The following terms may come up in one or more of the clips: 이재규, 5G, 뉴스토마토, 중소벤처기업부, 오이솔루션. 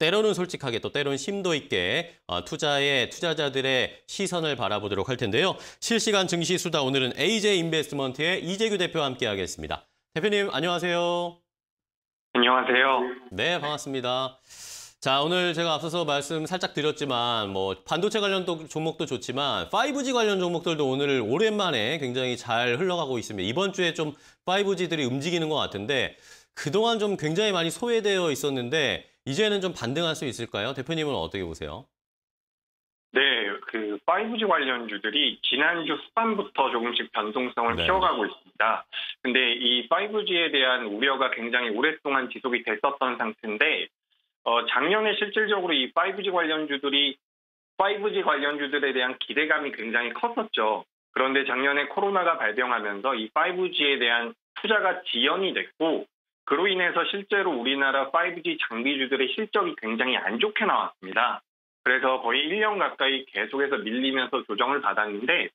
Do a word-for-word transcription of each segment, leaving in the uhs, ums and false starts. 때로는 솔직하게 또 때로는 심도 있게 투자의 투자자들의 시선을 바라보도록 할 텐데요. 실시간 증시 수다 오늘은 에이제이 인베스트먼트의 이재규 대표와 함께하겠습니다. 대표님 안녕하세요. 안녕하세요. 네 반갑습니다. 자 오늘 제가 앞서서 말씀 살짝 드렸지만 뭐 반도체 관련 종목도 좋지만 파이브지 관련 종목들도 오늘 오랜만에 굉장히 잘 흘러가고 있습니다. 이번 주에 좀 파이브지들이 움직이는 것 같은데 그동안 좀 굉장히 많이 소외되어 있었는데 이제는 좀 반등할 수 있을까요? 대표님은 어떻게 보세요? 네, 그 파이브지 관련주들이 지난주 수반부터 조금씩 변동성을 네. 키워가고 있습니다. 근데 이 파이브지에 대한 우려가 굉장히 오랫동안 지속이 됐었던 상태인데 어, 작년에 실질적으로 이 파이브지 관련주들이 파이브지 관련주들에 대한 기대감이 굉장히 컸었죠. 그런데 작년에 코로나가 발병하면서 이 파이브지에 대한 투자가 지연이 됐고 그로 인해서 실제로 우리나라 파이브지 장비주들의 실적이 굉장히 안 좋게 나왔습니다. 그래서 거의 일 년 가까이 계속해서 밀리면서 조정을 받았는데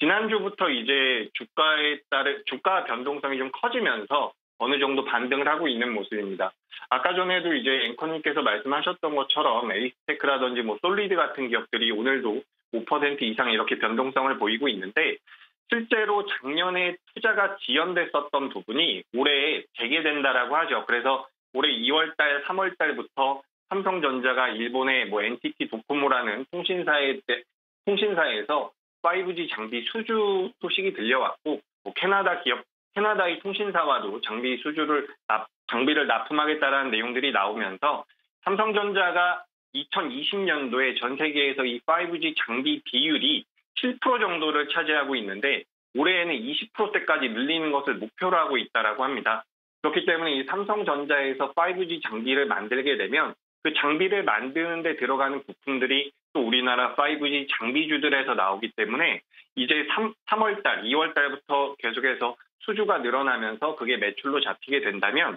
지난주부터 이제 주가에 따른 주가 변동성이 좀 커지면서 어느 정도 반등을 하고 있는 모습입니다. 아까 전에도 이제 앵커님께서 말씀하셨던 것처럼 에이스테크라든지 뭐 솔리드 같은 기업들이 오늘도 오 퍼센트 이상 이렇게 변동성을 보이고 있는데 실제로 작년에 투자가 지연됐었던 부분이 올해에 재개된다라고 하죠. 그래서 올해 이월 달, 삼월 달부터 삼성전자가 일본의 뭐 엔티티 도코모라는 통신사에, 통신사에서 파이브지 장비 수주 소식이 들려왔고 뭐 캐나다 기업 캐나다의 통신사와도 장비 수주를 장비를 납품하겠다라는 내용들이 나오면서 삼성전자가 이천이십 년도에 전 세계에서 이 파이브지 장비 비율이 칠 퍼센트 정도를 차지하고 있는데 올해에는 이십 퍼센트대까지 늘리는 것을 목표로 하고 있다라고 합니다. 그렇기 때문에 이 삼성전자에서 파이브지 장비를 만들게 되면 그 장비를 만드는 데 들어가는 부품들이 또 우리나라 파이브지 장비주들에서 나오기 때문에 이제 삼월 달, 이월 달부터 계속해서 수주가 늘어나면서 그게 매출로 잡히게 된다면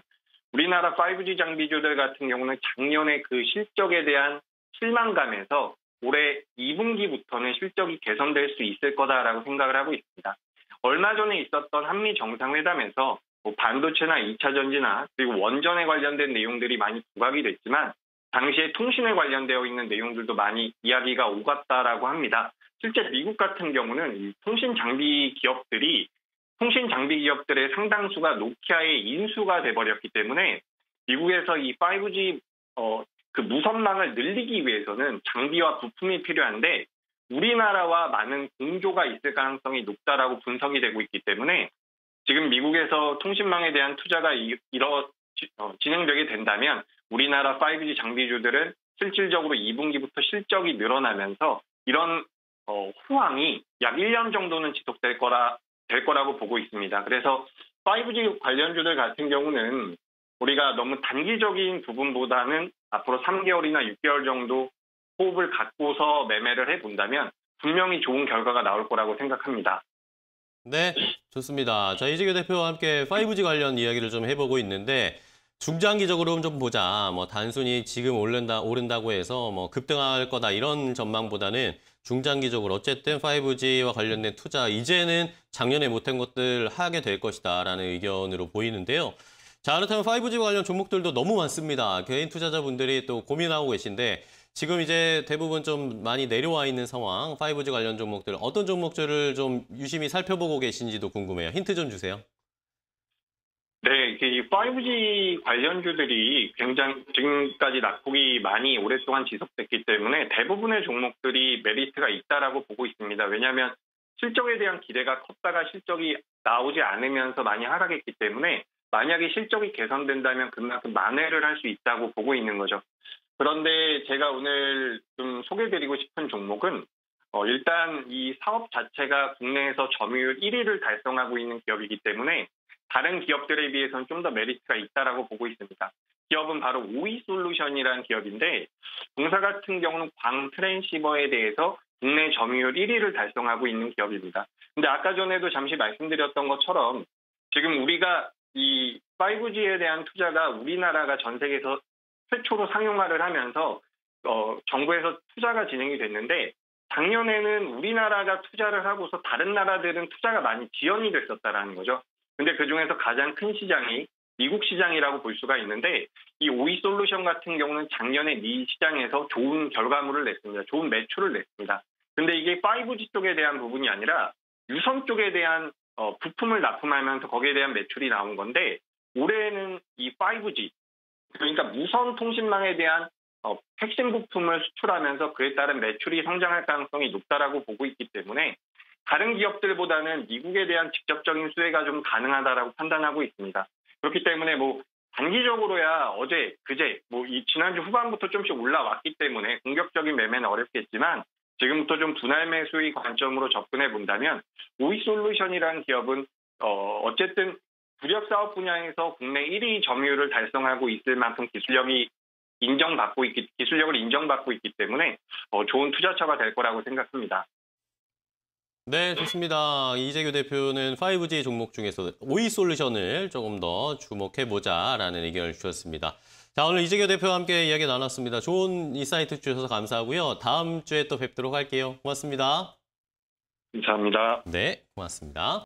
우리나라 파이브지 장비주들 같은 경우는 작년에 그 실적에 대한 실망감에서 올해 이 분기부터는 실적이 개선될 수 있을 거다라고 생각을 하고 있습니다. 얼마 전에 있었던 한미 정상회담에서 뭐 반도체나 이차 전지나 그리고 원전에 관련된 내용들이 많이 부각이 됐지만 당시에 통신에 관련되어 있는 내용들도 많이 이야기가 오갔다라고 합니다. 실제 미국 같은 경우는 이 통신 장비 기업들이 통신 장비 기업들의 상당수가 노키아의 인수가 돼버렸기 때문에 미국에서 이 파이브지 어, 그 무선망을 늘리기 위해서는 장비와 부품이 필요한데 우리나라와 많은 공조가 있을 가능성이 높다라고 분석이 되고 있기 때문에 지금 미국에서 통신망에 대한 투자가 이뤄 어, 진행되게 된다면 우리나라 파이브지 장비주들은 실질적으로 이 분기부터 실적이 늘어나면서 이런 어, 호황이 약 일 년 정도는 지속될 거라. 될 거라고 보고 있습니다. 그래서 파이브지 관련주들 같은 경우는 우리가 너무 단기적인 부분보다는 앞으로 삼 개월이나 육 개월 정도 호흡을 갖고서 매매를 해본다면 분명히 좋은 결과가 나올 거라고 생각합니다. 네, 좋습니다. 자, 이재규 대표와 함께 파이브지 관련 이야기를 좀 해보고 있는데 중장기적으로 좀 보자. 뭐 단순히 지금 오른다, 오른다고 해서 뭐 급등할 거다 이런 전망보다는 중장기적으로 어쨌든 파이브지와 관련된 투자 이제는 작년에 못한 것들 하게 될 것이다라는 의견으로 보이는데요. 자, 그렇다면 파이브지 관련 종목들도 너무 많습니다. 개인 투자자분들이 또 고민하고 계신데 지금 이제 대부분 좀 많이 내려와 있는 상황, 파이브지 관련 종목들 어떤 종목들을 좀 유심히 살펴보고 계신지도 궁금해요. 힌트 좀 주세요. 네, 이 파이브지 관련주들이 굉장히 지금까지 낙폭이 많이 오랫동안 지속됐기 때문에 대부분의 종목들이 메리트가 있다라고 보고 있습니다. 왜냐하면 실적에 대한 기대가 컸다가 실적이 나오지 않으면서 많이 하락했기 때문에 만약에 실적이 개선된다면 그만큼 만회를 할 수 있다고 보고 있는 거죠. 그런데 제가 오늘 좀 소개드리고 싶은 종목은 어, 일단 이 사업 자체가 국내에서 점유율 일 위를 달성하고 있는 기업이기 때문에 다른 기업들에 비해서는 좀 더 메리트가 있다라고 보고 있습니다. 기업은 바로 오이솔루션이라는 기업인데 동사 같은 경우는 광 트랜시버에 대해서 국내 점유율 일 위를 달성하고 있는 기업입니다. 근데 아까 전에도 잠시 말씀드렸던 것처럼 지금 우리가 이 파이브지에 대한 투자가 우리나라가 전 세계에서 최초로 상용화를 하면서 어, 정부에서 투자가 진행이 됐는데 작년에는 우리나라가 투자를 하고서 다른 나라들은 투자가 많이 지연이 됐었다라는 거죠. 근데 그중에서 가장 큰 시장이 미국 시장이라고 볼 수가 있는데, 이 오이솔루션 같은 경우는 작년에 미 시장에서 좋은 결과물을 냈습니다. 좋은 매출을 냈습니다. 근데 이게 파이브지 쪽에 대한 부분이 아니라 유선 쪽에 대한 어, 부품을 납품하면서 거기에 대한 매출이 나온 건데, 올해는 이 파이브지, 그러니까 무선 통신망에 대한 어, 핵심 부품을 수출하면서 그에 따른 매출이 성장할 가능성이 높다라고 보고 있기 때문에 다른 기업들보다는 미국에 대한 직접적인 수혜가 좀 가능하다라고 판단하고 있습니다. 그렇기 때문에 뭐 단기적으로야 어제, 그제, 뭐 이 지난주 후반부터 좀씩 올라왔기 때문에 공격적인 매매는 어렵겠지만 지금부터 좀 분할 매수의 관점으로 접근해 본다면 오이솔루션이라는 기업은 어 어쨌든 부력 사업 분야에서 국내 일 위 점유율을 달성하고 있을 만큼 기술력이 인정받고 있기, 기술력을 인정받고 있기 때문에 어, 좋은 투자처가 될 거라고 생각합니다. 네, 좋습니다. 이재규 대표는 파이브지 종목 중에서 오이솔루션을 조금 더 주목해보자라는 의견을 주셨습니다. 자, 오늘 이재규 대표와 함께 이야기 나눴습니다. 좋은 인사이트 주셔서 감사하고요. 다음 주에 또 뵙도록 할게요. 고맙습니다. 감사합니다. 네, 고맙습니다.